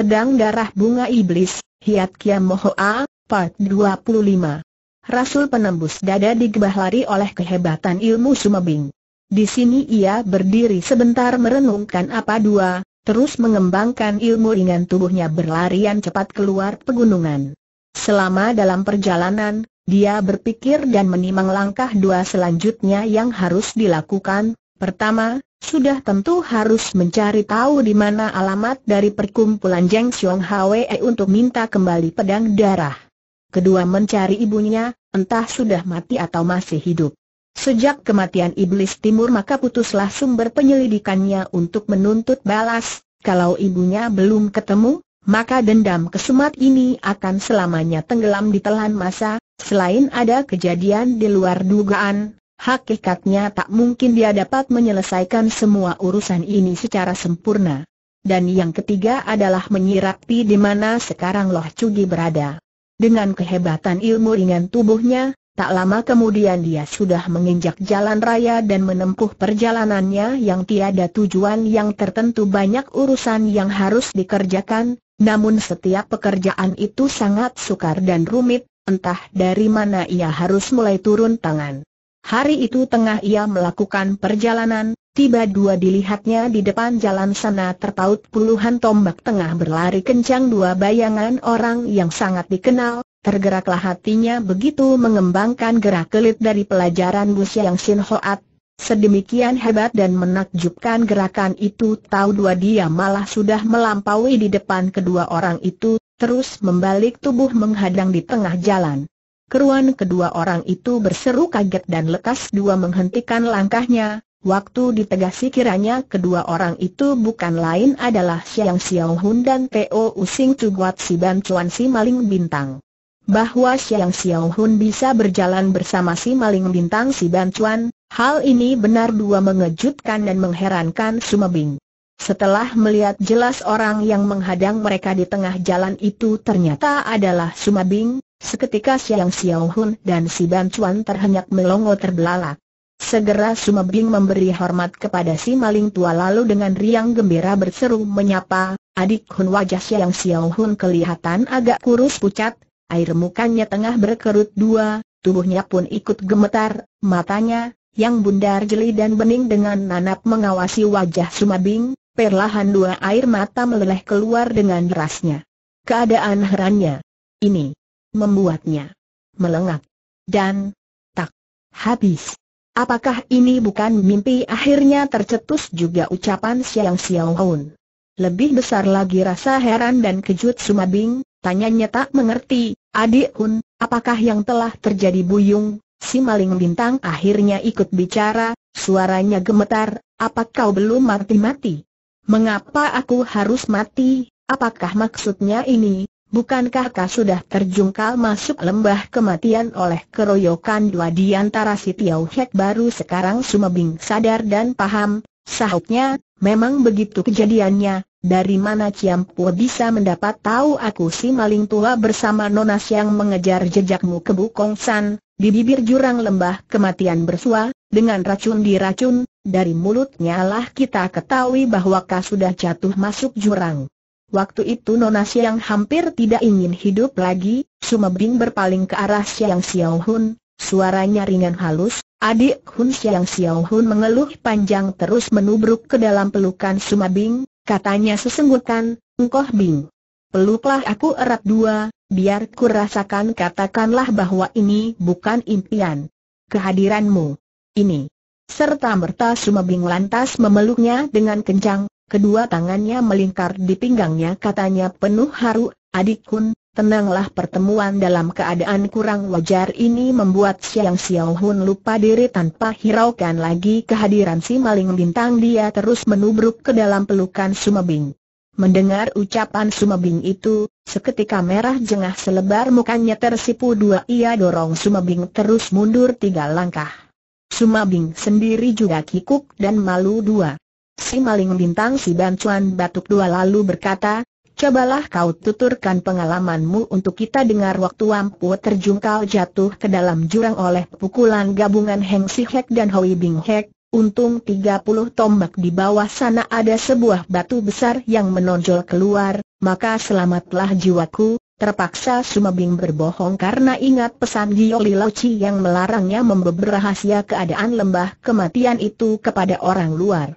Pedang Darah Bunga Iblis, Hiat Kiam Mohua, Part 25. Rasul Penembus Dada digebah lari oleh kehebatan ilmu Suma Bing. Di sini ia berdiri sebentar merenungkan apa dua, terus mengembangkan ilmu ringan tubuhnya berlarian cepat keluar pegunungan. Selama dalam perjalanan, dia berpikir dan menimang langkah dua selanjutnya yang harus dilakukan. Pertama, sudah tentu harus mencari tahu di mana alamat dari perkumpulan Jiang Xiong Hwee untuk minta kembali pedang darah. Kedua, mencari ibunya, entah sudah mati atau masih hidup. Sejak kematian Iblis Timur maka putuslah sumber penyelidikannya untuk menuntut balas. Kalau ibunya belum ketemu, maka dendam kesumat ini akan selamanya tenggelam di telan masa. Selain ada kejadian di luar dugaan, hakikatnya tak mungkin dia dapat menyelesaikan semua urusan ini secara sempurna. Dan yang ketiga adalah menyirapi di mana sekarang Loh Cugi berada. Dengan kehebatan ilmu ringan tubuhnya, tak lama kemudian dia sudah menginjak jalan raya dan menempuh perjalanannya yang tiada tujuan yang tertentu. Banyak urusan yang harus dikerjakan, namun setiap pekerjaan itu sangat sukar dan rumit, entah dari mana ia harus mulai turun tangan. Hari itu tengah ia melakukan perjalanan, tiba-tiba dilihatnya di depan jalan sana terpaut puluhan tombak tengah berlari kencang dua bayangan orang yang sangat dikenal. Tergeraklah hatinya begitu mengembangkan gerak kelit dari pelajaran Bu Siang Sin Hoat. Sedemikian hebat dan menakjubkan gerakan itu, tahu dua dia malah sudah melampaui di depan kedua orang itu, terus membalik tubuh menghadang di tengah jalan. Keruan kedua orang itu berseru kaget dan lekas dua menghentikan langkahnya. Waktu ditegasi kiranya kedua orang itu bukan lain adalah Siang Siaw Hun dan Peo U Sing Tu Guat Si Ban Cuan Si Maling Bintang. Bahwa Siang Siaw Hun bisa berjalan bersama Si Maling Bintang Si Ban Cuan, hal ini benar dua mengejutkan dan mengherankan Suma Bing. Setelah melihat jelas orang yang menghadang mereka di tengah jalan itu ternyata adalah Suma Bing, seketika Siang Siaw Hun dan Si Ban Cuan terhenyak melongo terbelalak. Segera Suma Bing memberi hormat kepada si maling tua lalu dengan riang gembira berseru menyapa, "Adik Hun." Wajah Siang Siaw Hun kelihatan agak kurus pucat, air mukanya tengah berkerut dua, tubuhnya pun ikut gemetar. Matanya, yang bundar jeli dan bening dengan nanap mengawasi wajah Suma Bing, perlahan dua air mata meleleh keluar dengan derasnya. Keadaan herannya ini membuatnya melengak dan tak habis. Apakah ini bukan mimpi? Akhirnya tercetus juga ucapan Siang Siaw Hun. Lebih besar lagi rasa heran dan kejut Suma Bing, tanyanya tak mengerti, "Adik Hun, apakah yang telah terjadi?" "Buyung," si maling bintang akhirnya ikut bicara, suaranya gemetar, "Apa kau belum mati-mati?" "Mengapa aku harus mati? Apakah maksudnya ini? Bukankah kau sudah terjungkal masuk lembah kematian oleh keroyokan dua di antara si Tiau Hek?" Baru sekarang Suma Bing sadar dan paham, sahutnya, "Memang begitu kejadiannya. Dari mana Ciam Pua bisa mendapat tahu aku?" "Si maling tua bersama Nona Siang mengejar jejakmu ke Bu Kongsan, di bibir jurang lembah kematian bersua, dengan racun di racun. Dari mulutnya lah kita ketahui bahwa kau sudah jatuh masuk jurang. Waktu itu Nona Siang hampir tidak ingin hidup lagi." Suma Bing berpaling ke arah Siang Siaw Hun, suaranya ringan halus, "Adik Hun." Siang Siaw Hun mengeluh panjang terus menubruk ke dalam pelukan Suma Bing, katanya sesenggutan, "Engkoh Bing, peluklah aku erat dua, biar ku rasakan. Katakanlah bahwa ini bukan impian. Kehadiranmu ini." Serta merta Suma Bing lantas memeluknya dengan kencang. Kedua tangannya melingkar di pinggangnya, katanya penuh haru, "Adik Hun, tenanglah. Pertemuan dalam keadaan kurang wajar ini membuat Siang Siaw Hun lupa diri." Tanpa hiraukan lagi kehadiran si maling bintang, dia terus menubruk ke dalam pelukan Suma Bing. Mendengar ucapan Suma Bing itu, seketika merah jengah selebar mukanya tersipu dua, ia dorong Suma Bing terus mundur tiga langkah. Suma Bing sendiri juga kikuk dan malu dua. Si maling bintang Si Ban Cuan batuk dua lalu berkata, "Cobalah kau tuturkan pengalamanmu untuk kita dengar." "Waktu Ampu terjungkal jatuh ke dalam jurang oleh pukulan gabungan Heng Si Hek dan Hoi Bing Hek, untung 30 tombak di bawah sana ada sebuah batu besar yang menonjol keluar, maka selamatlah jiwaku. Terpaksa Suma Bing berbohong karena ingat pesan Jio Li Loci yang melarangnya membeber rahasia keadaan lembah kematian itu kepada orang luar.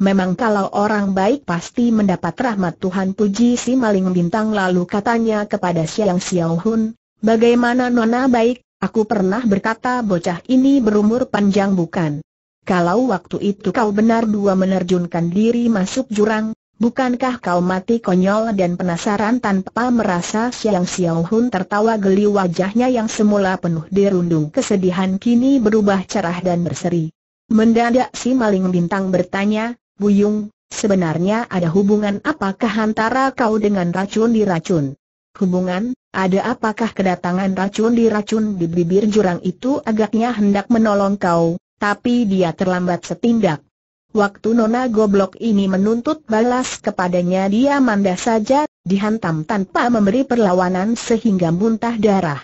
Memang kalau orang baik pasti mendapat rahmat Tuhan, puji si maling bintang. Lalu katanya kepada Siang Siaw Hun, bagaimana nona baik, aku pernah berkata bocah ini berumur panjang bukan? Kalau waktu itu kau benar dua menerjunkan diri masuk jurang, bukankah kau mati konyol dan penasaran tanpa merasa? Siang Siaw Hun tertawa geli, wajahnya yang semula penuh dirundung kesedihan kini berubah cerah dan berseri. Mendadak si maling bintang bertanya, Buyung, sebenarnya ada hubungan apakah antara kau dengan racun di racun? Hubungan? Ada apakah? Kedatangan racun di racun di bibir jurang itu agaknya hendak menolong kau, tapi dia terlambat setindak. Waktu nona goblok ini menuntut balas kepadanya, dia mandai saja, dihantam tanpa memberi perlawanan sehingga muntah darah.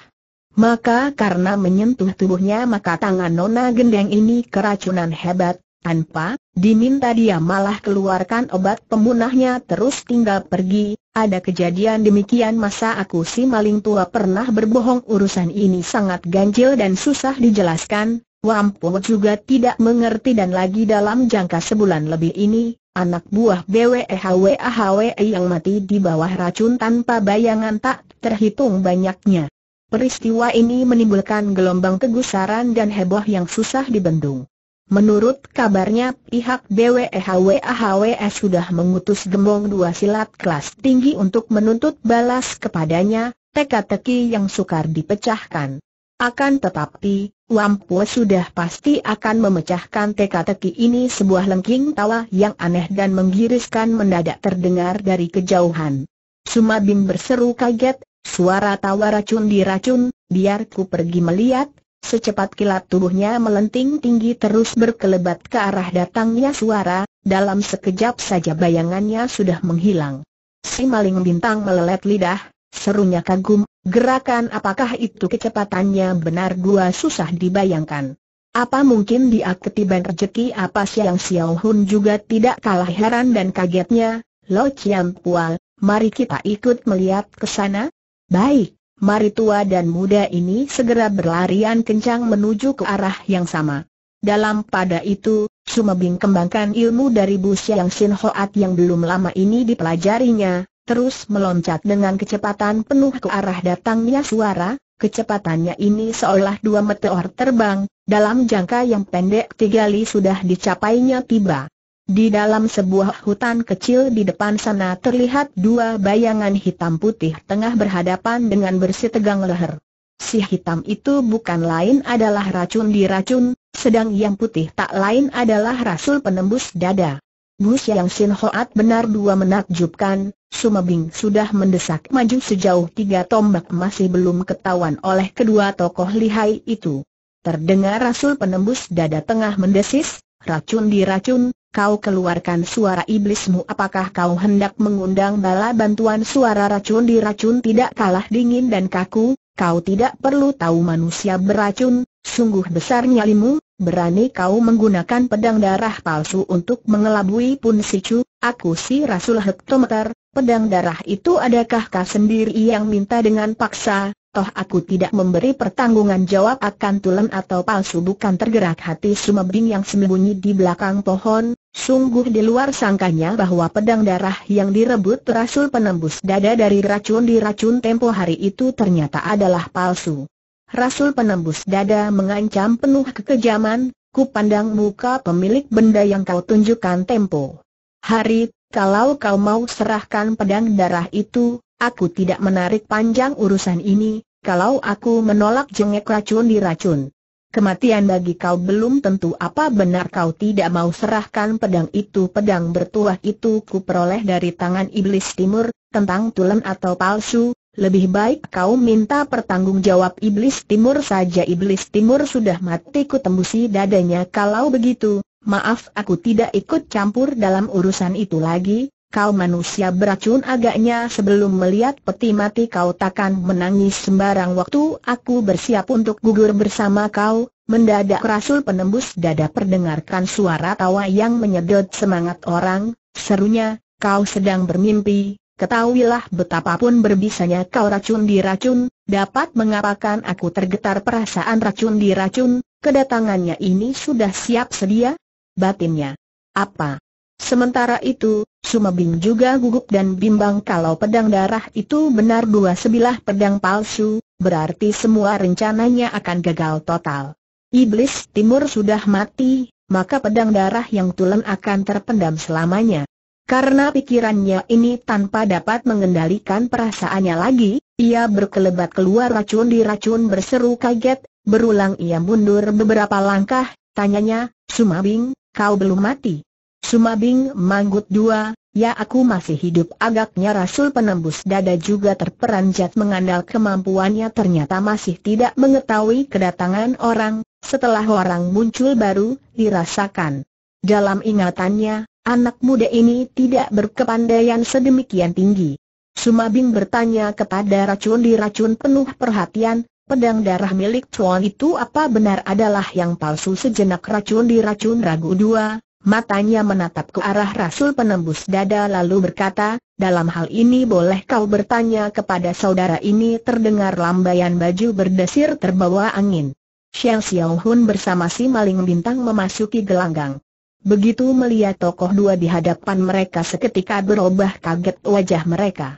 Maka karena menyentuh tubuhnya maka tangan nona gendeng ini keracunan hebat. Tanpa diminta dia malah keluarkan obat pemunahnya terus tinggal pergi. Ada kejadian demikian masa aku si maling tua pernah berbohong. Urusan ini sangat ganjil dan susah dijelaskan. Wampu juga tidak mengerti, dan lagi dalam jangka sebulan lebih ini anak buah BWHWAWS yang mati di bawah racun tanpa bayangan tak terhitung banyaknya. Peristiwa ini menimbulkan gelombang kegusaran dan heboh yang susah dibendung. Menurut kabarnya pihak BWHWAWS sudah mengutus gembong dua silat kelas tinggi untuk menuntut balas kepadanya, teka-teki yang sukar dipecahkan. Akan tetapi, Wampu sudah pasti akan memecahkan teka-teki ini. Sebuah lengking tawa yang aneh dan menggiriskan mendadak terdengar dari kejauhan. Suma Bing berseru kaget, suara tawa racun di racun, biar ku pergi melihat. Secepat kilat tubuhnya melenting tinggi terus berkelebat ke arah datangnya suara. Dalam sekejap saja bayangannya sudah menghilang. Si maling bintang melelet lidah, serunya kagum, gerakan apakah itu? Kecepatannya benar gua susah dibayangkan. Apa mungkin dia ketiban rezeki apa? Siang Siaw Hun juga tidak kalah heran dan kagetnya. Lo Ciam Pual, mari kita ikut melihat ke sana. Baik. Mari. Tua dan muda ini segera berlarian kencang menuju ke arah yang sama. Dalam pada itu, Suma Bing kembangkan ilmu dari Bu Siang Sin Hoat yang belum lama ini dipelajarinya, terus meloncat dengan kecepatan penuh ke arah datangnya suara. Kecepatannya ini seolah dua meteor terbang, dalam jangka yang pendek tiga li sudah dicapainya tiba. Di dalam sebuah hutan kecil di depan sana terlihat dua bayangan hitam putih tengah berhadapan dengan bersih tegang leher. Si hitam itu bukan lain adalah racun di racun, sedang yang putih tak lain adalah Rasul Penembus Dada. Bu Siang Sin Hoat benar dua menakjubkan. Suma Bing sudah mendesak maju sejauh 3 tombak masih belum ketahuan oleh kedua tokoh lihai itu. Terdengar Rasul Penembus Dada tengah mendesis, "Racun di racun, kau keluarkan suara iblismu. Apakah kau hendak mengundang bala bantuan?" Suara racun di racun tidak kalah dingin dan kaku. "Kau tidak perlu tahu manusia beracun, sungguh besar nyalimu. Berani kau menggunakan pedang darah palsu untuk mengelabui Pun Sicu, aku si Rasul Hektometer. Pedang darah itu adakah kau sendiri yang minta dengan paksa? Toh aku tidak memberi pertanggungan jawab akan tulen atau palsu." Bukan tergerak hati Suma Bing yang sembunyi di belakang pohon. Sungguh di luar sangkanya bahwa pedang darah yang direbut Rasul Penembus Dada dari racun di racun tempo hari itu ternyata adalah palsu. Rasul Penembus Dada mengancam penuh kekejaman, "Ku pandang muka pemilik benda yang kau tunjukkan tempo hari. Kalau kau mau serahkan pedang darah itu, aku tidak menarik panjang urusan ini. Kalau aku menolak, jengek racun di racun, kematian bagi kau belum tentu. Apa benar kau tidak mau serahkan pedang itu?" "Pedang bertuah itu kuperoleh dari tangan iblis timur. Tentang tulen atau palsu, lebih baik kau minta pertanggung jawab iblis timur saja. Iblis timur sudah mati, ku tembusi dadanya." "Kalau begitu, maaf, aku tidak ikut campur dalam urusan itu lagi. Kau manusia beracun, agaknya sebelum melihat peti mati kau takkan menangis sembarang waktu. Aku bersiap untuk gugur bersama kau." Mendadak Rasul Penembus Dada perdengarkan suara tawa yang menyedot semangat orang, serunya, "Kau sedang bermimpi. ketahuilah betapapun berbisanya kau racun di racun, dapat mengapakan aku tergetar perasaan racun di racun, kedatangannya ini sudah siap sedia? Batinnya. Apa? Sementara itu, Suma Bing juga gugup dan bimbang kalau pedang darah itu benar dua sebilah pedang palsu, berarti semua rencananya akan gagal total. Iblis Timur sudah mati, maka pedang darah yang tulen akan terpendam selamanya. Karena pikirannya ini tanpa dapat mengendalikan perasaannya lagi, ia berkelebat keluar racun di racun berseru kaget, berulang ia mundur beberapa langkah, tanyanya, Suma Bing, kau belum mati? Suma Bing manggut dua, ya aku masih hidup, agaknya Rasul Penembus Dada juga terperanjat mengandal kemampuannya ternyata masih tidak mengetahui kedatangan orang, setelah orang muncul baru dirasakan. Dalam ingatannya, anak muda ini tidak berkepandaian sedemikian tinggi. Suma Bing bertanya kepada racun di racun penuh perhatian, pedang darah milik Chuan itu apa benar adalah yang palsu? Sejenak racun di racun ragu dua, matanya menatap ke arah Rasul Penembus Dada lalu berkata, dalam hal ini boleh kau bertanya kepada saudara ini? Terdengar lambaian baju berdesir terbawa angin. Siang Siaw Hun bersama si Maling Bintang memasuki gelanggang. Begitu melihat tokoh dua di hadapan mereka seketika berubah kaget wajah mereka.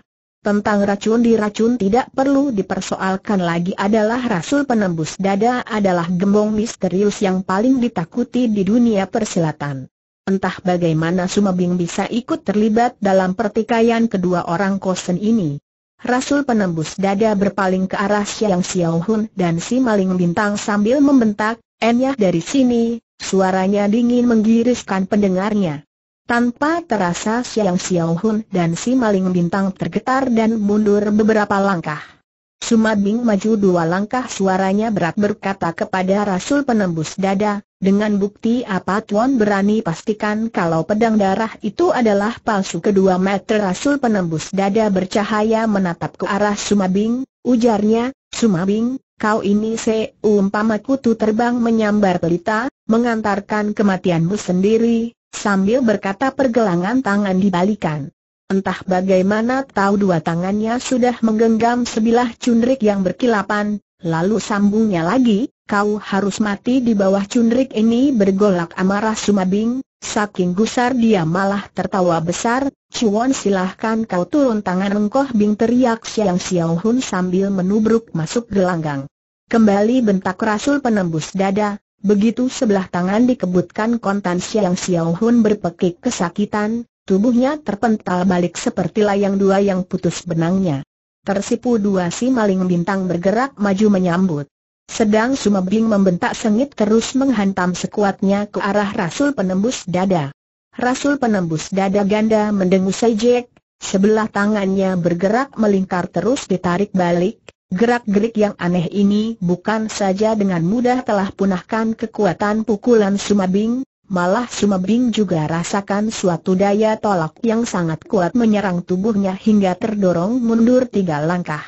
Tentang racun di racun tidak perlu dipersoalkan lagi, adalah Rasul Penembus Dada adalah gembong misterius yang paling ditakuti di dunia persilatan. Entah bagaimana Suma Bing bisa ikut terlibat dalam pertikaian kedua orang kosen ini. Rasul Penembus Dada berpaling ke arah Siang Siaw Hun dan si Maling Bintang sambil membentak, "Enyah dari sini!" Suaranya dingin menggiriskan pendengarnya. Tanpa terasa Siang Siaw Hun dan si Maling Bintang tergetar dan mundur beberapa langkah. Suma Bing maju dua langkah, suaranya berat berkata kepada Rasul Penembus Dada, dengan bukti apa Tuan berani pastikan kalau pedang darah itu adalah palsu? Kedua mata Rasul Penembus Dada bercahaya menatap ke arah Suma Bing, ujarnya, Suma Bing, kau ini seumpama kutu terbang menyambar pelita, mengantarkan kematianmu sendiri. Sambil berkata pergelangan tangan dibalikan. Entah bagaimana tahu dua tangannya sudah menggenggam sebilah cundrik yang berkilapan. Lalu sambungnya lagi, kau harus mati di bawah cundrik ini. Bergolak amarah Suma Bing, saking gusar dia malah tertawa besar. Cuan silahkan kau turun tangan engkoh Bing, teriak Siang Siaw Hun sambil menubruk masuk gelanggang. Kembali bentak Rasul Penembus Dada. Begitu sebelah tangan dikebutkan kontan Siang Siaw Hun berpekik kesakitan, tubuhnya terpental balik seperti layang dua yang putus benangnya. Tersipu dua si Maling Bintang bergerak maju menyambut. Sedang Suma Bing membentak sengit terus menghantam sekuatnya ke arah Rasul Penembus Dada. Rasul Penembus Dada ganda mendengus sejek, sebelah tangannya bergerak melingkar terus ditarik balik. Gerak-gerik yang aneh ini bukan saja dengan mudah telah punahkan kekuatan pukulan Suma Bing, malah Suma Bing juga rasakan suatu daya tolak yang sangat kuat menyerang tubuhnya hingga terdorong mundur tiga langkah.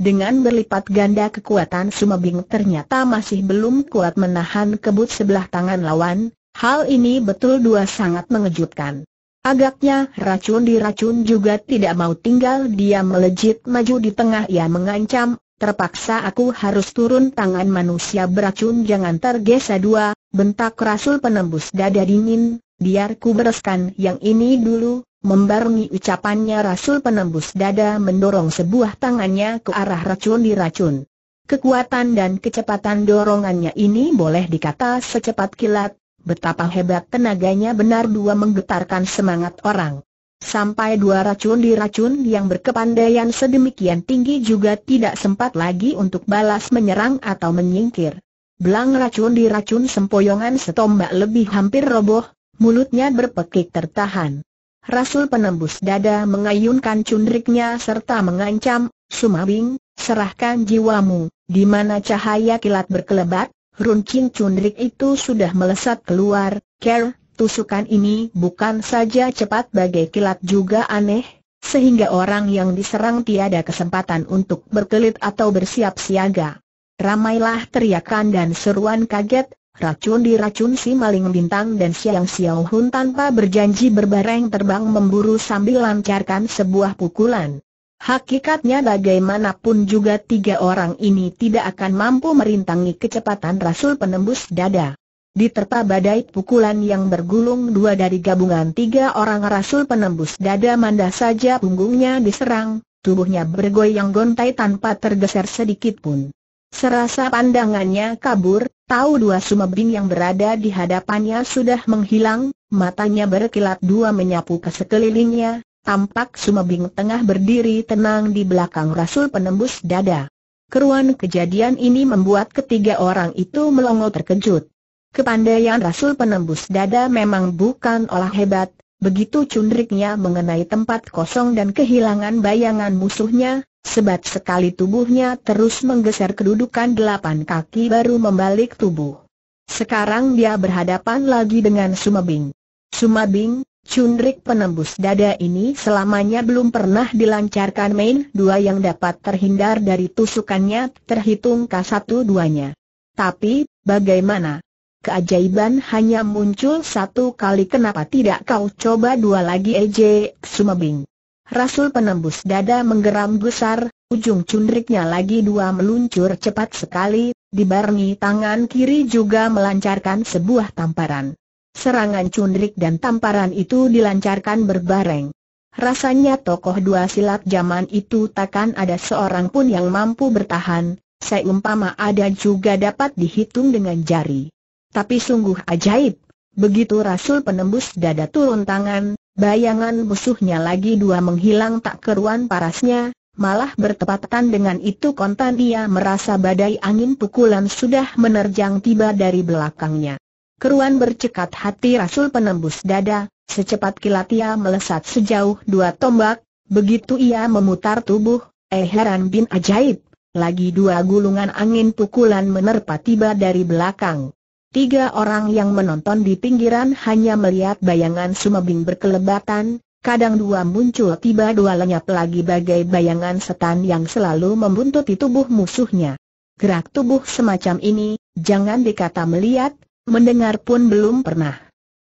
Dengan berlipat ganda kekuatan Suma Bing ternyata masih belum kuat menahan kebut sebelah tangan lawan, hal ini betul dua sangat mengejutkan. Agaknya racun di racun juga tidak mau tinggal, dia melejit maju di tengah ia mengancam, terpaksa aku harus turun tangan manusia beracun jangan tergesa dua, bentak Rasul Penembus Dada dingin, biar ku bereskan yang ini dulu. Membarengi ucapannya Rasul Penembus Dada mendorong sebuah tangannya ke arah racun di racun. Kekuatan dan kecepatan dorongannya ini boleh dikata secepat kilat. Betapa hebat tenaganya benar dua menggetarkan semangat orang. Sampai dua racun di racun yang berkepandaian sedemikian tinggi juga tidak sempat lagi untuk balas menyerang atau menyingkir. Belang racun di racun sempoyongan setombak lebih hampir roboh, mulutnya berpekik tertahan. Rasul Penembus Dada mengayunkan cundriknya serta mengancam, Suma Bing, serahkan jiwamu, di mana cahaya kilat berkelebat. Runcing cundrik itu sudah melesat keluar. Ker, tusukan ini bukan saja cepat bagai kilat juga aneh, sehingga orang yang diserang tiada kesempatan untuk berkelit atau bersiap siaga. Ramailah teriakan dan seruan kaget, Racun di Racun Si Maling Bintang dan Siang Siaw Hun tanpa berjanji berbareng terbang memburu sambil lancarkan sebuah pukulan. Hakikatnya bagaimanapun juga tiga orang ini tidak akan mampu merintangi kecepatan Rasul Penembus Dada. Diterpa badai pukulan yang bergulung dua dari gabungan tiga orang Rasul Penembus Dada, manda saja punggungnya diserang, tubuhnya bergoyang gontai tanpa tergeser sedikit pun. Serasa pandangannya kabur, tahu dua Suma Bing yang berada di hadapannya sudah menghilang, matanya berkilat dua menyapu ke sekelilingnya, tampak Suma Bing tengah berdiri tenang di belakang Rasul Penembus Dada. Keruan kejadian ini membuat ketiga orang itu melongo terkejut. Kepandaian Rasul Penembus Dada memang bukan olah hebat, begitu cundriknya mengenai tempat kosong dan kehilangan bayangan musuhnya. Sebat sekali tubuhnya terus menggeser kedudukan 8 kaki baru membalik tubuh. Sekarang dia berhadapan lagi dengan Suma Bing. Suma Bing, cundrik penembus dada ini selamanya belum pernah dilancarkan main dua yang dapat terhindar dari tusukannya terhitung K1-2-nya. Tapi, bagaimana? Keajaiban hanya muncul satu kali, kenapa tidak kau coba dua lagi, ejek Suma Bing? Rasul Penembus Dada menggeram gusar, ujung cundriknya lagi dua meluncur cepat sekali, dibarengi tangan kiri juga melancarkan sebuah tamparan. Serangan cundrik dan tamparan itu dilancarkan berbareng. Rasanya tokoh dua silat zaman itu takkan ada seorang pun yang mampu bertahan, seumpama ada juga dapat dihitung dengan jari. Tapi sungguh ajaib, begitu Rasul Penembus Dada turun tangan, bayangan musuhnya lagi dua menghilang tak keruan parasnya, malah bertepatan dengan itu kontan dia merasa badai angin pukulan sudah menerjang tiba dari belakangnya. Keruan bercekat hati Rasul Penembus Dada, secepat kilat ia melesat sejauh dua tombak, begitu ia memutar tubuh, heran bin ajaib, lagi dua gulungan angin pukulan menerpa tiba dari belakang. Tiga orang yang menonton di pinggiran hanya melihat bayangan Suma Bing berkelebatan, kadang dua muncul tiba dua lenyap lagi bagai bayangan setan yang selalu membuntuti tubuh musuhnya. Gerak tubuh semacam ini, jangan dikata melihat, mendengar pun belum pernah.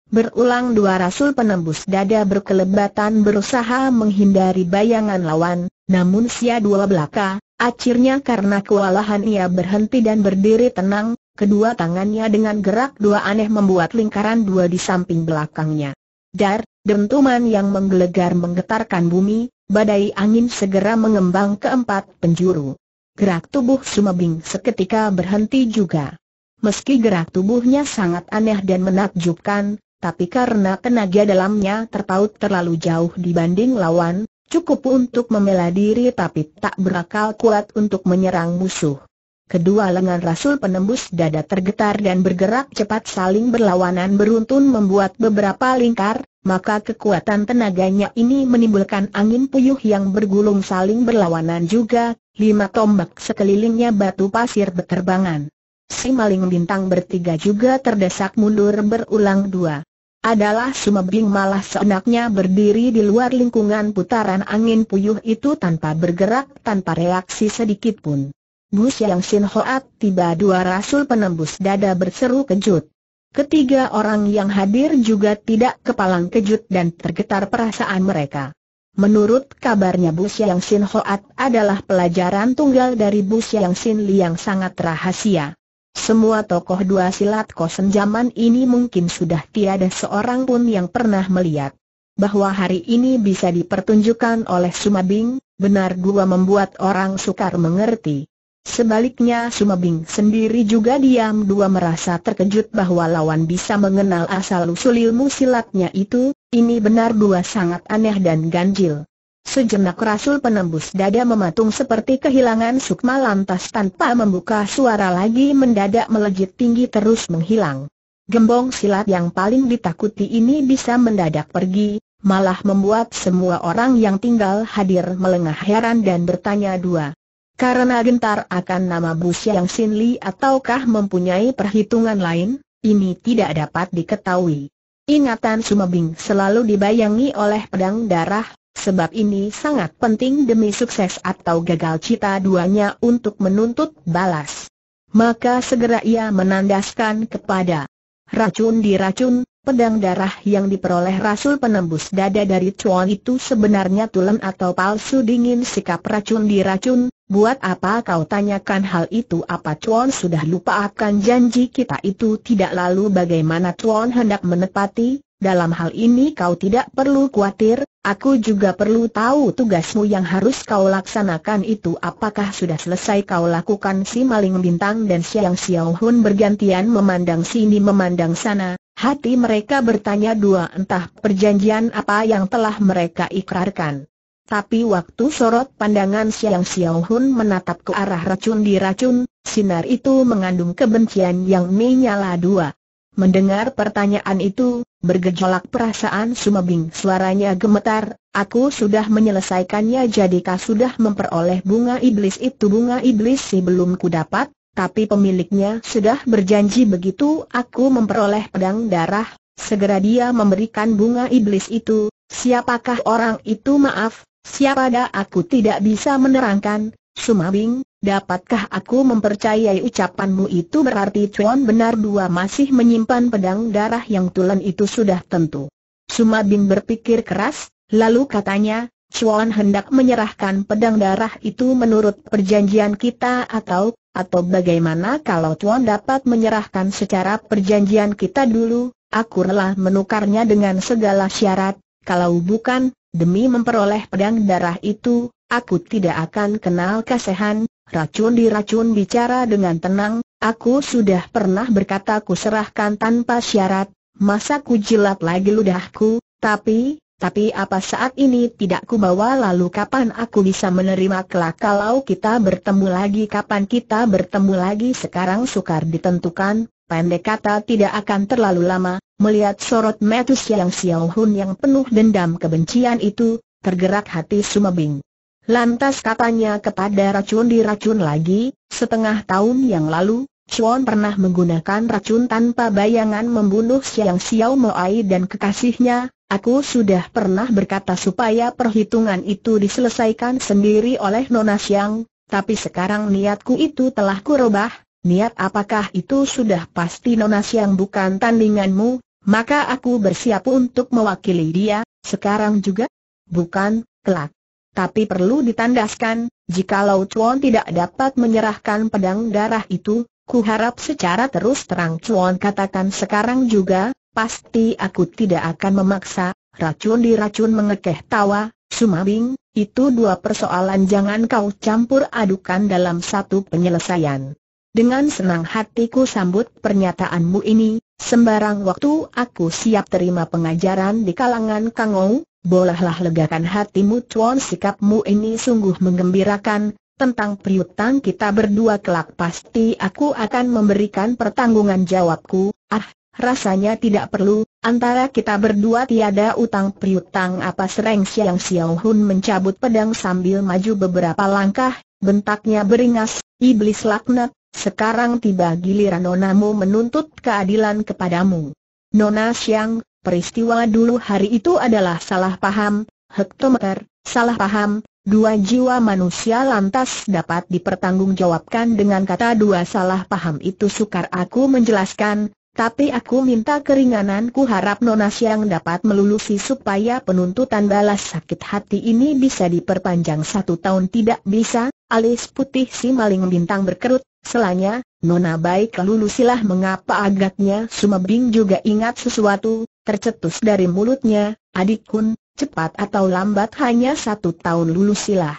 Berulang dua Rasul Penembus Dada berkelebatan berusaha menghindari bayangan lawan, namun sia dua belaka, akhirnya karena kewalahan ia berhenti dan berdiri tenang. Kedua tangannya dengan gerak dua aneh membuat lingkaran dua di samping belakangnya. Dar, dentuman yang menggelegar menggetarkan bumi, badai angin segera mengembang ke empat penjuru. Gerak tubuh Suma Bing seketika berhenti juga. Meski gerak tubuhnya sangat aneh dan menakjubkan, tapi karena tenaga dalamnya terpaut terlalu jauh dibanding lawan, cukup untuk membela diri tapi tak berakal kuat untuk menyerang musuh. Kedua lengan Rasul Penembus Dada tergetar dan bergerak cepat saling berlawanan beruntun membuat beberapa lingkar, maka kekuatan tenaganya ini menimbulkan angin puyuh yang bergulung saling berlawanan juga, 5 tombak sekelilingnya batu pasir berterbangan. Si Maling Bintang bertiga juga terdesak mundur berulang dua. Adalah Suma Bing malah seenaknya berdiri di luar lingkungan putaran angin puyuh itu tanpa bergerak, tanpa reaksi sedikit pun. Bu Siang Sin Hoat tiba dua Rasul Penembus Dada berseru kejut. Ketiga orang yang hadir juga tidak kepalang kejut dan tergetar perasaan mereka. Menurut kabarnya Bu Siang Sin Hoat adalah pelajaran tunggal dari Bu Siang Sin Li yang sangat rahasia. Semua tokoh dua silat kosen zaman ini mungkin sudah tiada seorang pun yang pernah melihat. Bahwa hari ini bisa dipertunjukkan oleh Suma Bing, benar dua membuat orang sukar mengerti. Sebaliknya Suma Bing sendiri juga diam dua merasa terkejut bahwa lawan bisa mengenal asal-usul ilmu silatnya itu, ini benar dua sangat aneh dan ganjil. Sejenak Rasul Penembus Dada mematung seperti kehilangan sukma lantas tanpa membuka suara lagi mendadak melejit tinggi terus menghilang. Gembong silat yang paling ditakuti ini bisa mendadak pergi, malah membuat semua orang yang tinggal hadir melengah heran dan bertanya dua. Karena gentar akan nama Bu Siang Sin Li ataukah mempunyai perhitungan lain, ini tidak dapat diketahui. Ingatan Suma Bing selalu dibayangi oleh pedang darah, sebab ini sangat penting demi sukses atau gagal cita duanya untuk menuntut balas. Maka segera ia menandaskan kepada racun di racun. Pedang darah yang diperoleh Rasul Penembus Dada dari Cuan itu sebenarnya tulen atau palsu. Dingin sikap racun di racun. Buat apa kau tanyakan hal itu? Apa Cuan sudah lupa akan janji kita itu? Tidak. Lalu bagaimana Cuan hendak menepati? Dalam hal ini kau tidak perlu khawatir. Aku juga perlu tahu tugasmu yang harus kau laksanakan itu. Apakah sudah selesai kau lakukan? Si Maling Bintang dan Siang Siaw Hun bergantian memandang sini memandang sana. Hati mereka bertanya dua, entah perjanjian apa yang telah mereka ikrarkan. Tapi waktu sorot pandangan Siang Siaw Hun menatap ke arah racun di racun, sinar itu mengandung kebencian yang menyala dua. Mendengar pertanyaan itu, bergejolak perasaan Suma Bing. Suaranya gemetar, aku sudah menyelesaikannya. Jadikah sudah memperoleh bunga iblis itu? Bunga iblis sih belum kudapat. Tapi pemiliknya sudah berjanji. Begitu aku memperoleh pedang darah, segera dia memberikan bunga iblis itu. Siapakah orang itu? Maaf, siapa dah aku tidak bisa menerangkan. Suma Bing, dapatkah aku mempercayai ucapanmu itu? Berarti Cuan benar dua masih menyimpan pedang darah yang tulen itu. Sudah tentu. Suma Bing berpikir keras, lalu katanya, Cuan hendak menyerahkan pedang darah itu menurut perjanjian kita atau? Atau bagaimana kalau Cuan dapat menyerahkan secara perjanjian kita dulu? Aku rela menukarnya dengan segala syarat. Kalau bukan, demi memperoleh pedang darah itu, aku tidak akan kenal kasihan. Racun di racun bicara dengan tenang. Aku sudah pernah berkata ku serahkan tanpa syarat. Masa ku jilat lagi ludahku? Tapi apa saat ini tidak ku bawa? Lalu kapan aku bisa menerima? Kelak kalau kita bertemu lagi? Kapan kita bertemu lagi? Sekarang sukar ditentukan. Pendek kata tidak akan terlalu lama. Melihat sorot mata Siang Siaw Hun yang penuh dendam kebencian itu, tergerak hati Suma Bing. Lantas katanya kepada racun di racun lagi, setengah tahun yang lalu, Cuan pernah menggunakan racun tanpa bayangan membunuh Siang Siow Moai dan kekasihnya. Aku sudah pernah berkata supaya perhitungan itu diselesaikan sendiri oleh Nona Siang, tapi sekarang niatku itu telah kurubah. Niat apakah itu? Sudah pasti Nona Siang bukan tandinganmu, maka aku bersiap untuk mewakili dia. Sekarang juga? Bukan, kelak. Tapi perlu ditandaskan, jikalau Cuan tidak dapat menyerahkan pedang darah itu, ku harap secara terus terang Cuan katakan sekarang juga. Pasti aku tidak akan memaksa. Racun di racun mengekeh tawa. Suma Bing, itu dua persoalan jangan kau campur adukan dalam satu penyelesaian. Dengan senang hatiku sambut pernyataanmu ini. Sembarang waktu aku siap terima pengajaran di kalangan Kangou. Bolehlah legakan hatimu Cuan. Sikapmu ini sungguh menggembirakan. Tentang piutang kita berdua kelak pasti aku akan memberikan pertanggungan jawabku. Ah, rasanya tidak perlu. Antara kita berdua tiada utang piutang apa? Sereng Siang Siaw Hun mencabut pedang sambil maju beberapa langkah. Bentaknya beringas, iblis laknat. Sekarang tiba giliran nonamu menuntut keadilan kepadamu. Nona Siang, peristiwa dulu hari itu adalah salah paham. Hektometer, salah paham. Dua jiwa manusia lantas dapat dipertanggungjawabkan dengan kata dua. Salah paham itu sukar aku menjelaskan, tapi aku minta keringanan. Ku harap Nona Siang dapat melulusi supaya penuntutan balas sakit hati ini bisa diperpanjang 1 tahun. Tidak bisa. Alis putih si Maling Bintang berkerut. Selanya, Nona baik lulusilah. Mengapa? Agaknya Suma Bing juga ingat sesuatu. Tercetus dari mulutnya, adik Kun. Cepat atau lambat hanya 1 tahun lulusilah.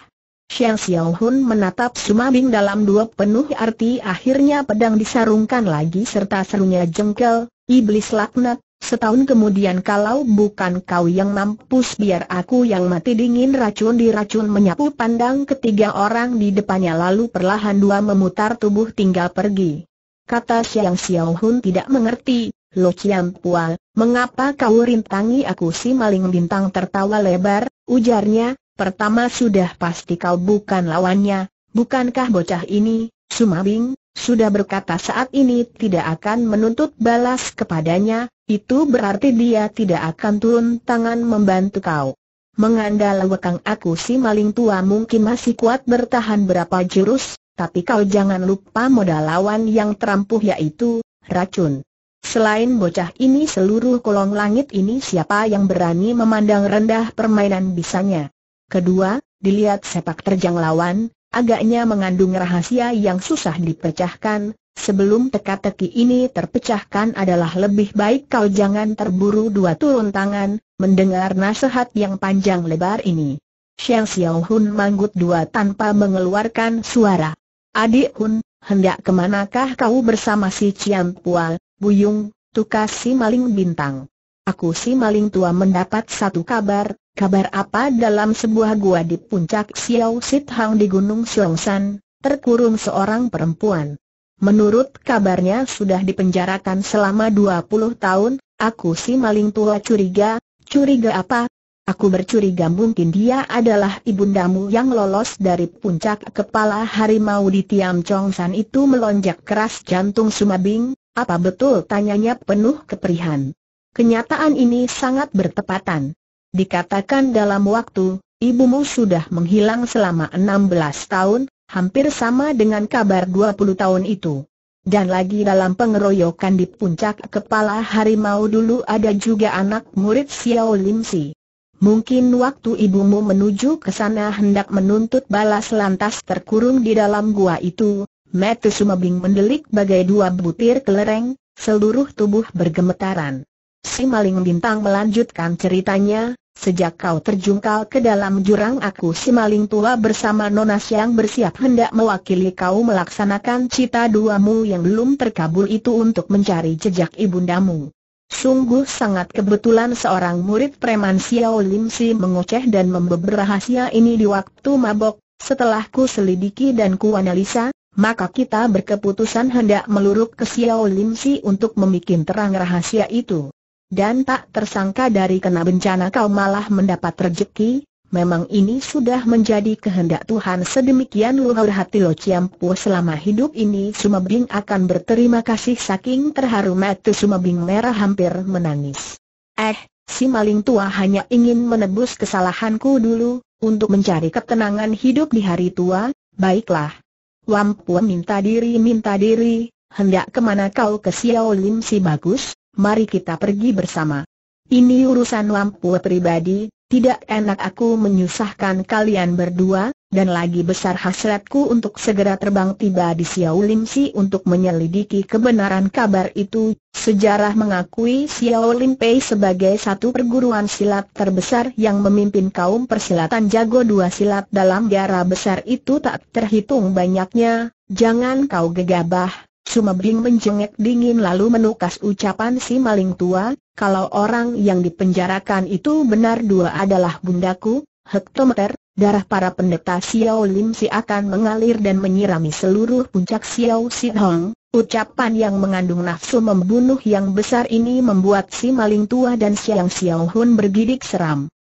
Siang Siaw Hun menatap Suma Bing dalam dua penuh arti. Akhirnya pedang disarungkan lagi serta serunya jengkel. Iblis laknat, 1 tahun kemudian kalau bukan kau yang mampus biar aku yang mati. Dingin racun di racun menyapu pandang ketiga orang di depannya lalu perlahan dua memutar tubuh tinggal pergi. Kata Siang Siaw Hun tidak mengerti. Lo Ciam Pual, mengapa kau rintangi aku? Si Maling Bintang tertawa lebar, ujarnya, pertama sudah pasti kau bukan lawannya. Bukankah bocah ini, Suma Bing, sudah berkata saat ini tidak akan menuntut balas kepadanya? Itu berarti dia tidak akan turun tangan membantu kau. Mengandalkan aku si Maling tua mungkin masih kuat bertahan berapa jurus, tapi kau jangan lupa modal lawan yang terampuh, yaitu racun. Selain bocah ini, seluruh kolong langit ini siapa yang berani memandang rendah permainan bisanya. Kedua, dilihat sepak terjang lawan, agaknya mengandung rahasia yang susah dipecahkan. Sebelum teka-teki ini terpecahkan adalah lebih baik kau jangan terburu dua turun tangan. Mendengar nasihat yang panjang lebar ini, Siang Siaw Hun manggut dua tanpa mengeluarkan suara. "Adik Hun, hendak kemanakah kau bersama si Cian Pual, Buyung, tukas si maling bintang? Aku si maling tua mendapat satu kabar." "Kabar apa?" "Dalam sebuah gua di puncak Xiao Sithang di Gunung Songsan, terkurung seorang perempuan. Menurut kabarnya sudah dipenjarakan selama 20 tahun, aku si maling tua curiga." "Curiga apa?" "Aku bercuriga mungkin dia adalah ibundamu yang lolos dari puncak kepala harimau di Tiam Congsan itu." Melonjak keras jantung Suma Bing. "Apa betul?" tanyanya penuh keperihan. Kenyataan ini sangat bertepatan. Dikatakan dalam waktu, ibumu sudah menghilang selama 16 tahun, hampir sama dengan kabar 20 tahun itu. Dan lagi dalam pengeroyokan di puncak kepala harimau dulu ada juga anak murid Siolim Pei. Mungkin waktu ibumu menuju ke sana hendak menuntut balas lantas terkurung di dalam gua itu. Mata Suma Bing mendelik bagai dua butir kelereng, seluruh tubuh bergemetaran. Si maling bintang melanjutkan ceritanya. "Sejak kau terjungkal ke dalam jurang, aku si maling tua bersama Nona Siang bersiap hendak mewakili kau melaksanakan cita duamu yang belum terkabul itu untuk mencari jejak ibundamu. Sungguh sangat kebetulan seorang murid preman Siaulim Pei mengoceh dan membeber rahasia ini di waktu mabok. Setelah ku selidiki dan ku analisa, maka kita berkeputusan hendak meluruk ke Siaulim Pei untuk membikin terang rahasia itu. Dan tak tersangka dari kena bencana kau malah mendapat rejeki. Memang ini sudah menjadi kehendak Tuhan." Sedemikian luhur hati Lo Ciampu selama hidup ini. Suma Bing akan berterima kasih saking terharu. Mata Suma Bing merah hampir menangis. Si maling tua hanya ingin menebus kesalahanku dulu, untuk mencari ketenangan hidup di hari tua." "Baiklah. Wampu minta diri, hendak kemana kau?" "Ke Siolim Pei." "Bagus. Mari kita pergi bersama. Ini urusan Wampu pribadi, tidak enak aku menyusahkan kalian berdua, dan lagi besar hasratku untuk segera terbang tiba di Siaulim Pei untuk menyelidiki kebenaran kabar itu." Sejarah mengakui Siaulim Pei sebagai satu perguruan silat terbesar yang memimpin kaum persilatan jago dua silat dalam daerah besar itu tak terhitung banyaknya. "Jangan kau gegabah." Suma Bing menjengek dingin lalu menukas ucapan si maling tua. "Kalau orang yang dipenjarakan itu benar dua adalah bundaku, hektometer, darah para pendeta Siaulim Pei akan mengalir dan menyirami seluruh puncak Xiao Sin Hong." Ucapan yang mengandung nafsu membunuh yang besar ini membuat si maling tua dan Siang Siaw Hun bergidik seram.